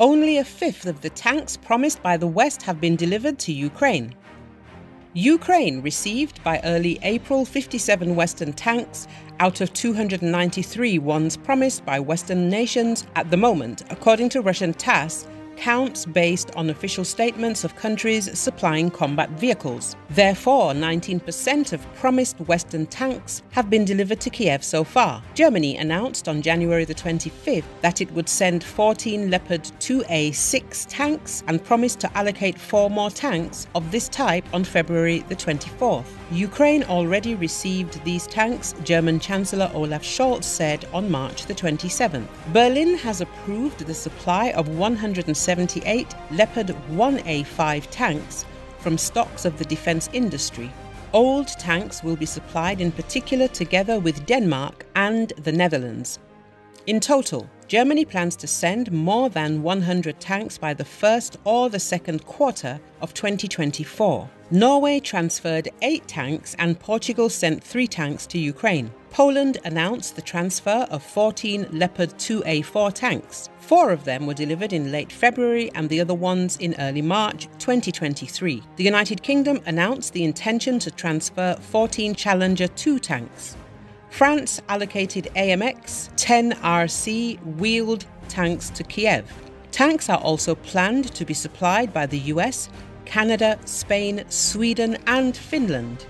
Only a fifth of the tanks promised by the West have been delivered to Ukraine. Ukraine received by early April 57 Western tanks out of 293 ones promised by Western nations at the moment, according to Russian TASS, counts based on official statements of countries supplying combat vehicles. Therefore, 19% of promised Western tanks have been delivered to Kiev so far. Germany announced on January the 25th that it would send 14 Leopard 2A6 tanks and promised to allocate 4 more tanks of this type on February the 24th. Ukraine already received these tanks, German Chancellor Olaf Scholz said on March the 27th. Berlin has approved the supply of 178 Leopard 1A5 tanks from stocks of the defense industry. Old tanks will be supplied in particular together with Denmark and the Netherlands. In total, Germany plans to send more than 100 tanks by the first or the second quarter of 2024. Norway transferred 8 tanks and Portugal sent 3 tanks to Ukraine. Poland announced the transfer of 14 Leopard 2A4 tanks. 4 of them were delivered in late February and the other ones in early March 2023. The United Kingdom announced the intention to transfer 14 Challenger 2 tanks. France allocated AMX-10RC wheeled tanks to Kiev. Tanks are also planned to be supplied by the US, Canada, Spain, Sweden, and Finland.